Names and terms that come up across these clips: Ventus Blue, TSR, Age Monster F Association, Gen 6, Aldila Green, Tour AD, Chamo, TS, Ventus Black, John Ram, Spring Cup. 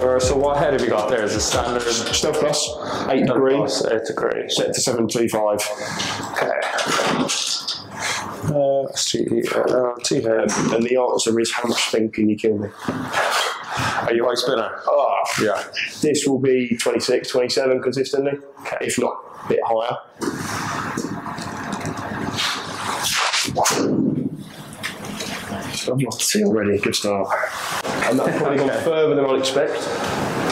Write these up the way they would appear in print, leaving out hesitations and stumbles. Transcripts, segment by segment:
So what head have you got there? Is a standard Snow Cross, 8 degree, 8 degree, set to 735. Okay. T head. And the answer is, how much spin can you kill me? Are you a spinner? Oh, yeah. This will be 26, 27 consistently, okay, if not a bit higher. So I've lost it already, good start. And that's probably gone further than I'd expect.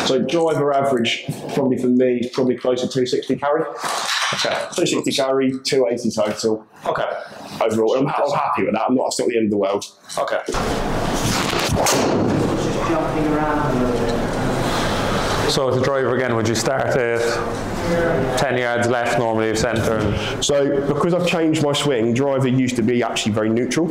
So driver average, probably for me, is probably closer to 260 carry. Okay. 260 carry, 280 total. Okay. Overall, and I'm happy with that. It's not the end of the world. Okay. Just jumping around a little bit. So as a driver again, would you start at 10 yards left normally of centre? So because I've changed my swing, driver used to be actually very neutral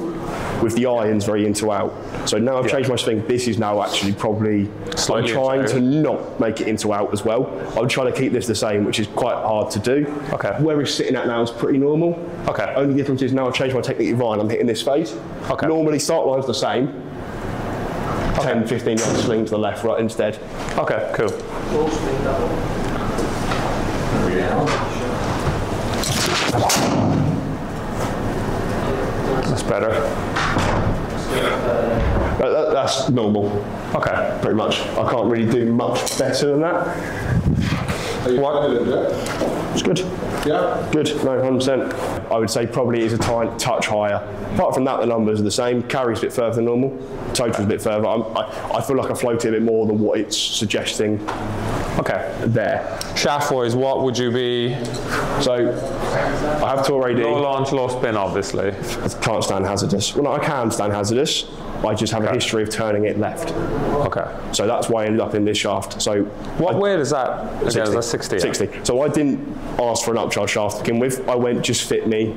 with the irons very into out. So now I've changed my swing, this is now actually probably slightly trying to not make it into out as well. I'm trying to keep this the same, which is quite hard to do. Okay. Where it's sitting at now is pretty normal. Okay. Only difference is now I've changed my technique of iron, I'm hitting this phase. Okay. Normally start line's the same. Okay. 10, 15 yards swing to the left, right instead. Okay, cool. That's better. That's normal. Okay, pretty much. I can't really do much better than that. Are you confident with it? It's good. Yeah? Good, no, 100%. I would say probably it's a tiny touch higher. Apart from that, the numbers are the same. Carry's a bit further than normal. Total's a bit further. I feel like I floated a bit more than what it's suggesting. Okay, there. Shaft-wise, what would you be? So, I have Tour AD. No launch, low spin, obviously. I can't stand hazardous. Well, no, I can stand hazardous. I just have a history of turning it left. Okay. So that's why I ended up in this shaft. So, what weight is that? Again, 60. Is that 60? 60. So I didn't ask for an upcharge shaft to begin with. I went, just fit me,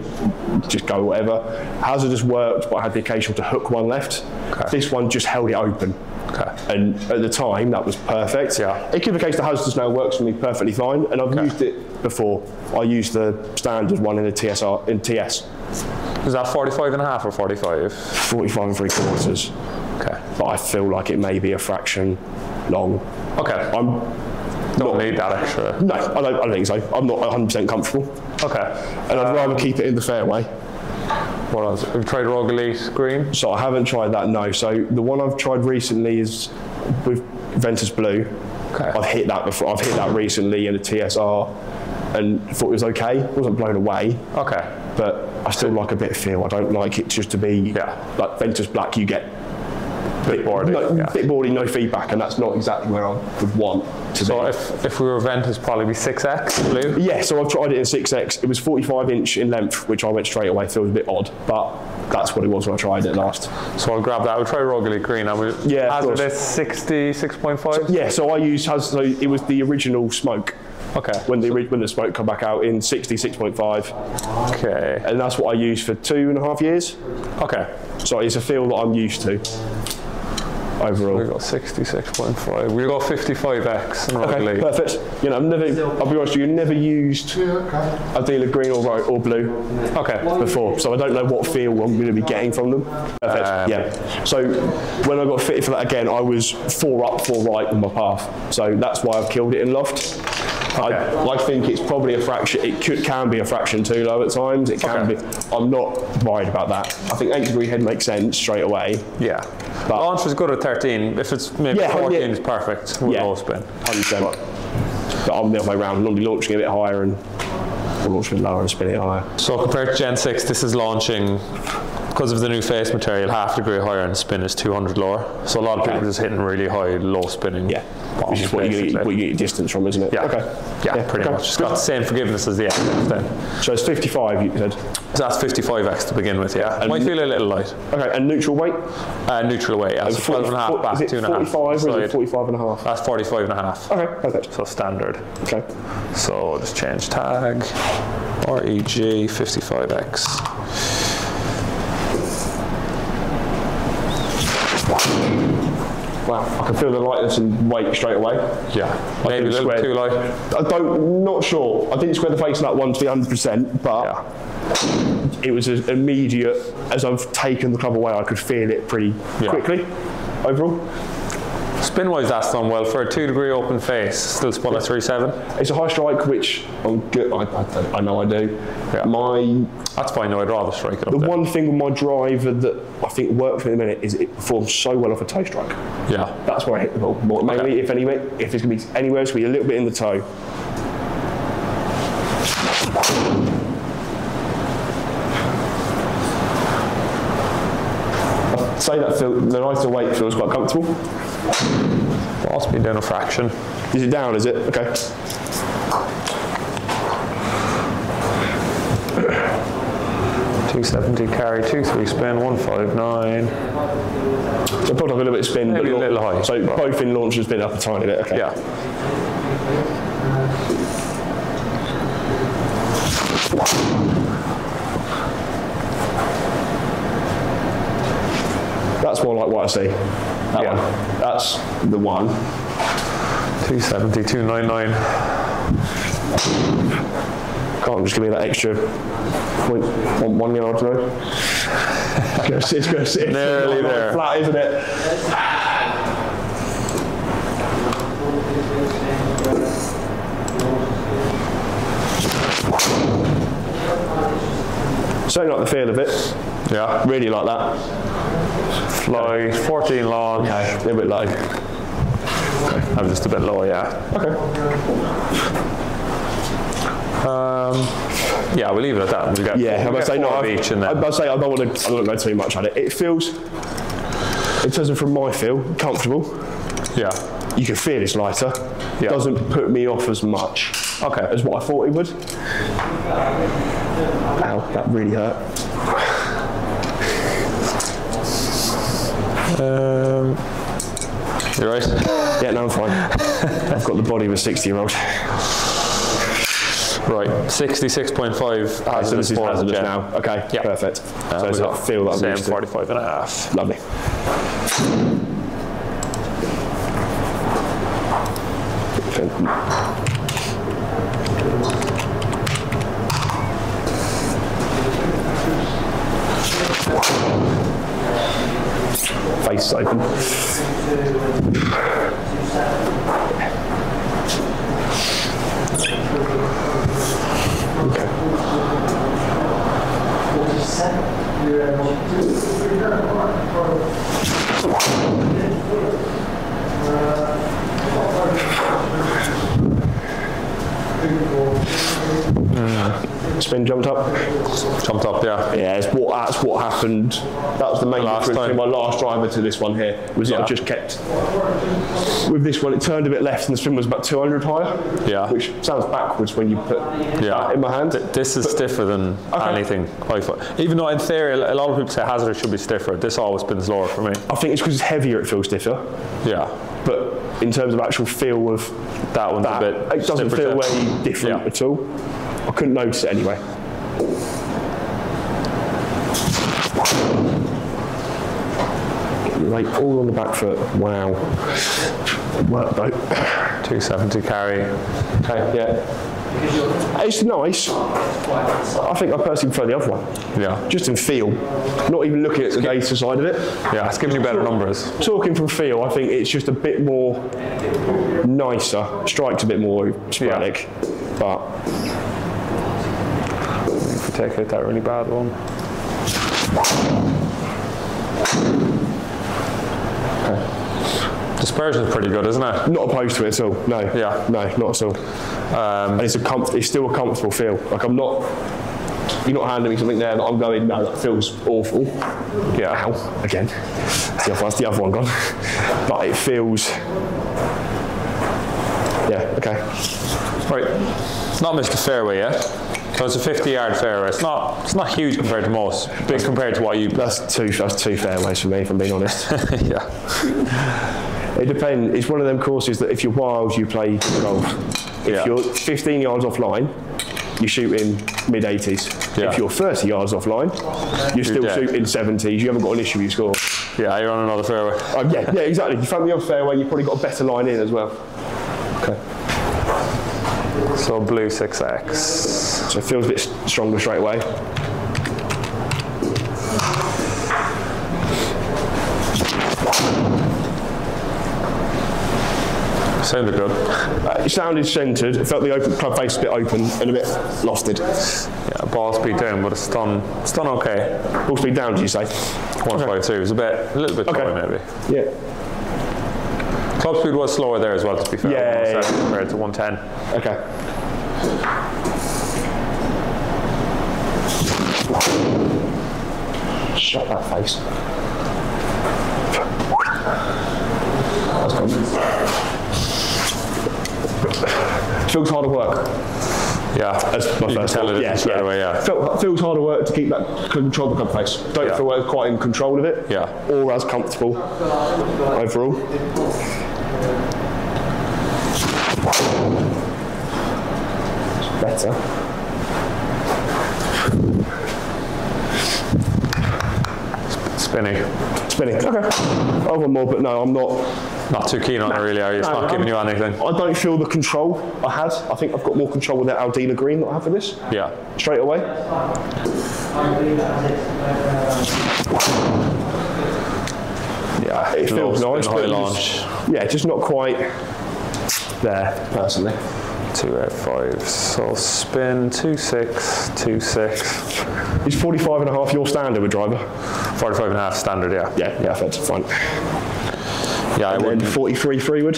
just go whatever. Hazardous worked, but I had the occasion to hook one left. Okay. This one just held it open. Okay. And at the time, that was perfect. Yeah. Equivocation to hazardous now works for me perfectly fine, and I've used it before. I used the standard one in the TSR, in TS. Is that 45 and a half or 45? 45 and 3/4. Okay. But I feel like it may be a fraction long. Okay. Don't need that extra. No, I don't think so. I'm not 100% comfortable. Okay. And I'd rather keep it in the fairway. What else? Have you tried Rogue Elite Green? So I haven't tried that, no. So the one I've tried recently is with Ventus Blue. Okay. I've hit that before. I've hit that recently in a TSR and thought it was okay. I wasn't blown away. Okay. But I still like a bit of feel. I don't like it just to be like Ventus Black. You get bit boardy, no feedback, and that's not exactly where I would want to be. So if we were Ventus, probably be 6X Blue? Yeah, so I've tried it in 6X. It was 45 inch in length, which I went straight away, feels a bit odd, but that's what it was when I tried it last. So I'll grab that. We'll try Rogue Elite Green. Hazardous 60, 6.5? So, yeah, so I used, so it was the original smoke. Okay. When the smoke come back out in 60, 6.5. Okay. And that's what I used for 2.5 years. Okay. So it's a feel that I'm used to. Overall. We've got 66.5. We've got 55X. Okay, perfect. You know, I'll be honest with you, never used Aldila Green or Blue before, so I don't know what feel I'm going to be getting from them. Perfect, yeah. So when I got fitted for that again, I was 4 up, 4 right on my path. So that's why I've killed it in loft. Okay. I think it's probably a fraction, it can be a fraction too low at times. It can be. I'm not worried about that. I think 8 degree head makes sense straight away. Yeah. But launch was good at 13. If it's maybe 14, it's perfect with low spin. 100%. But I'm the other way around. Normally launching a bit higher and launching a bit lower and spinning it higher. So compared to Gen 6, this is launching, because of the new face material, 1/2 degree higher and spin is 200 lower. So a lot of people just hitting really high, low spinning. Yeah, which is what you get your distance from, isn't it? Yeah, pretty much. It's got the same forgiveness as the X then. So it's 55, you said? So that's 55X to begin with, yeah. Might feel a little light. Okay, and neutral weight? Neutral weight, yeah. So 12 and a half back, 2.5. 45 or is it 45 and a half? That's 45 and a half. Okay, perfect. So standard. Okay. So just change tag, REG, 55X. Wow, I can feel the lightness and weight straight away. Yeah, maybe a little too light. Not sure. I didn't square the face on that one to be 100%, but it was as immediate as I've taken the club away. I could feel it pretty quickly overall. Spin-wise, that's done well for a 2-degree open face. Still spun at 3.7. It's a high strike, which I'm good. I know I do. Yeah. That's fine. No, I'd rather strike it up. The one thing with my driver that I think worked for me in a minute is it performs so well off a toe strike. Yeah. That's where I hit the ball more. Mainly, okay. If it's going to be anywhere, it's going to be a little bit in the toe. I'd say that the nicer weight feels quite comfortable. Well, I'll speed down a fraction. Is it down, is it? Okay. $270 carry, 2-3 spin, 159. So I pulled up a little bit of spin. Maybe but a little high. So both in launch has been up a tiny bit, okay. Yeah. That's more like what I see. That yeah. One. That's the one. 270, 299. Can't just give me that extra point, 1 yard to know. It's going to sit nearly there. Flat, isn't it? Certainly like the feel of it. Yeah. Really like that. Low, 14 long, yeah, a little bit low. Okay. I'm just a bit low, yeah. Okay. Yeah, we'll leave it at that. We'll get, yeah, we'll I must say I don't want to go too much at it. It feels, in terms of from my feel, comfortable. Yeah. You can feel it's lighter. Yeah. It doesn't put me off as much. Okay. As what I thought it would. Ow, that really hurt. You right? Yeah, no, I'm fine. I've got the body of a 60-year-old. Right, 66.5. Ah, so this is hazardous now. Okay, yeah. Perfect. So it's like feel that I'm used to. 45.5. Lovely. Okay. Face open. Spin jumped up. Jumped up, yeah. Yeah, that's what happened. That was the main difference between my last driver to this one here. Was I just kept with this one, it turned a bit left and the spin was about 200 higher. Yeah. Which sounds backwards when you put that in my hand. This is stiffer than anything. Even though in theory a lot of people say hazardous should be stiffer, this always spins lower for me. I think it's because it's heavier, it feels stiffer. Yeah. But in terms of actual feel of that one's a bit it doesn't feel any different at all. I couldn't notice it anyway. Right, all on the back foot. Wow. It worked though. 270 carry. Okay, yeah. It's nice. I think I personally prefer the other one. Yeah. Just in feel. Not even looking at the data side of it. Yeah, it's giving you better numbers. Talking from feel, I think it's just a bit more nicer. Strike's a bit more sporadic. Yeah. But. Take out that really bad one. Okay. Dispersion is pretty good, isn't it? Not opposed to it at all. No. Yeah. No, not at all. And it's still a comfortable feel. Like I'm not. You're not handing me something there that I'm going. No, that feels awful. Yeah. Ow. Again. That's the other one gone. But it feels. Yeah. Okay. Right. Not missed the fairway yet. So it's a 50-yard fairway. It's not huge compared to most, big compared to what you. That's two fairways for me, if I'm being honest. Yeah. It depends. It's one of them courses that if you're wild, you play golf. If you're 15 yards offline, you shoot in mid 80s. Yeah. If you're 30 yards offline, you still shoot in 70s. You haven't got an issue. You score. Yeah, you're on another fairway. Yeah, exactly. If you found the other fairway, you probably got a better line in as well. Okay. So blue 6X. So it feels a bit stronger straight away. Sounded good. It sounded centred. It felt the open club face a bit open and a bit lofted. Yeah, ball speed down, but a stun okay. Ball speed down, did you say? 1.52. It was a little bit slower maybe. Yeah. Club speed was slower there as well, to be fair. Yeah. Compared to 110. Okay. Shut that face. That's good. Feels harder work. Yeah, that's my you first can tell it straight away. Yeah, feels harder work to keep that control of the club face. Don't feel quite in control of it. Yeah, or as comfortable overall. It's better. Spinning. Okay. I'll have one more, but no, I'm not. Not too keen on it really, are you? It's not giving you anything. I don't feel the control I had. I think I've got more control with that Aldila Green that I have with this. Yeah. Straight away. Yeah, it feels nice. Yeah, just not quite there, personally. 285, so spin, 26, 26. Is 45 and a half your standard with driver? 45 and a half standard, yeah. Yeah, that's fine. Yeah, and I would. 43.3 would?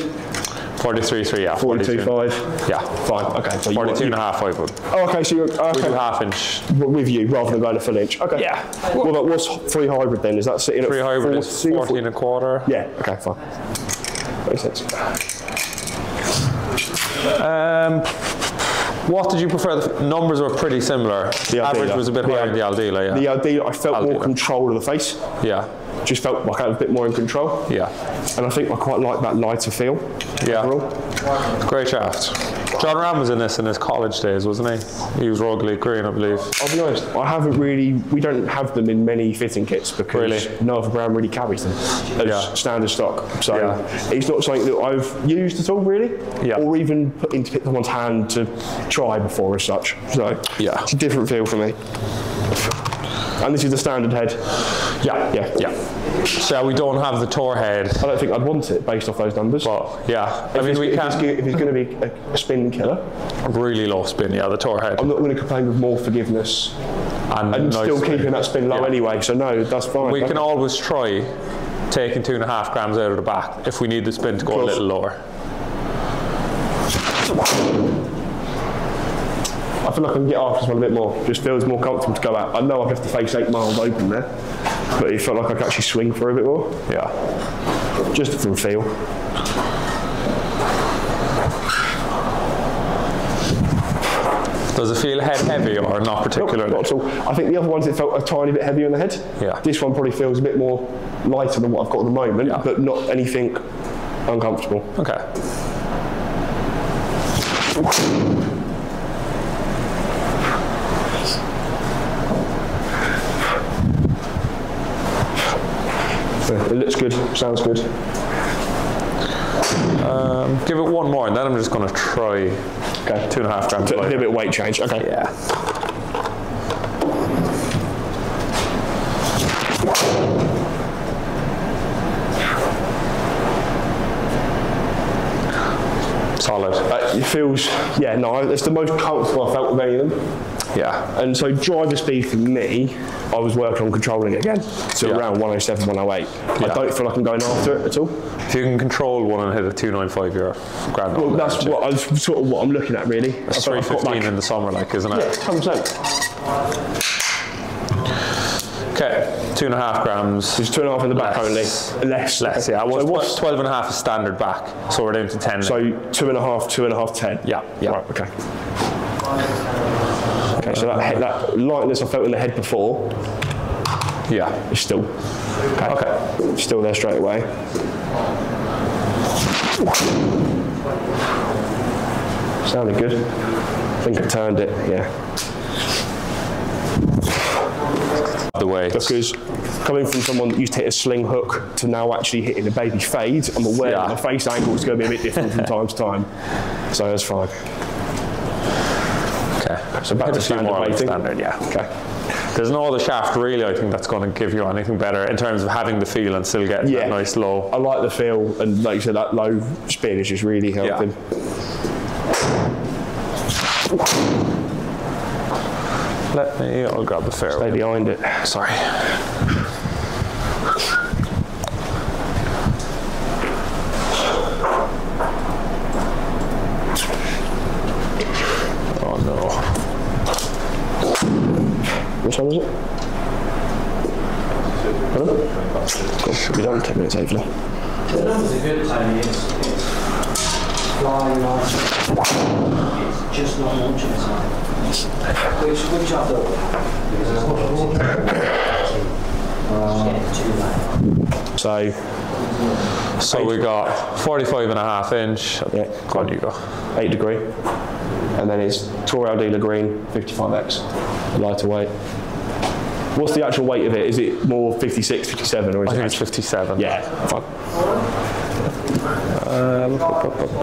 43.3, yeah. 42.5? Yeah. Fine, okay. So 42.5 I would. Oh, okay, so you're... Okay. We do half inch. With you, rather than going to full inch. Okay. Yeah. What about what's free hybrid then? Is that sitting free at... Free hybrid is 40 and a quarter. Yeah, okay, fine. Makes sense. What did you prefer? The numbers were pretty similar. The average was a bit higher than the Aldila, yeah. The Aldila, I felt more control of the face. Yeah. Just felt like I was a bit more in control. Yeah. And I think I quite like that lighter feel. Yeah. Overall. Great shaft. John Ram was in this in his college days, wasn't he? He was Royal League Green, I believe. I'll be honest, I haven't really, we don't have them in many fitting kits because no other brand really carries them as standard stock. So it's not something that I've used at all really, or even put into someone's hand to try before as such. So it's a different feel for me. And this is the standard head. Yeah. So we don't have the tour head. I don't think I'd want it based off those numbers. But yeah, I mean, we can. If it's going to be a spin killer. Really low spin, yeah, the tour head. I'm not going to complain with more forgiveness. And no still spin. Keeping that spin low anyway, so no, that's fine. We can always try taking 2.5 grams out of the back if we need the spin to go a little lower. I feel like I can get after this one a bit more. Just feels more comfortable to go out. I know I've left the face 8 miles open there, but it felt like I could actually swing for a bit more. Yeah. Just from feel. Does it feel head heavy or not particularly? Not at all. I think the other ones it felt a tiny bit heavier on the head. Yeah. This one probably feels a bit more lighter than what I've got at the moment, but not anything uncomfortable. Okay. It looks good, sounds good. Give it one more and then I'm just going to try 2.5 grams. A little bit of weight change, okay. Yeah. Solid. It feels, it's the most comfortable I felt with any of them. Yeah. And so driver speed for me, I was working on controlling it again. So around 107, 108. Yeah. I don't feel like I'm going after it at all. If you can control one and hit a 295, you're a grand. Well, that's what I'm looking at really. That's 315 in the summer, like, isn't it? Yeah, 100%. Okay, 2.5 grams. It's 2.5 in the back only. Less, yeah. So what's 12.5 is standard back, so we're down to 10. So then. 2.5, 10. Yeah. Right, okay. Okay, so that lightness I felt in the head before, it's still okay. Still there straight away. Sounded good. I think I turned it. Yeah. The way because coming from someone that used to hit a sling hook to now actually hitting a baby fade, I'm aware that my face angle is going to be a bit different from time to time. So that's fine. So back to standard weighting. Okay. There's no other shaft really I think that's going to give you anything better in terms of having the feel and still getting that nice low. I like the feel, and like you said, that low spin is just really helping. Let me, I'll grab the fairway. Stay behind it. Sorry. Which one was it? Cool. Should be done in 10 minutes, hopefully. It's a good time, it's flying nice. It's just not launching the time. Which I've done, because there's not a lot of time. So we got 45.5 inch. Yeah. Go on, you go. 8 degree. And then it's Tour Aldila Green, 55X, lighter weight. What's the actual weight of it? Is it more 56, 57, or is it? I think it's 57. Yeah. Fun.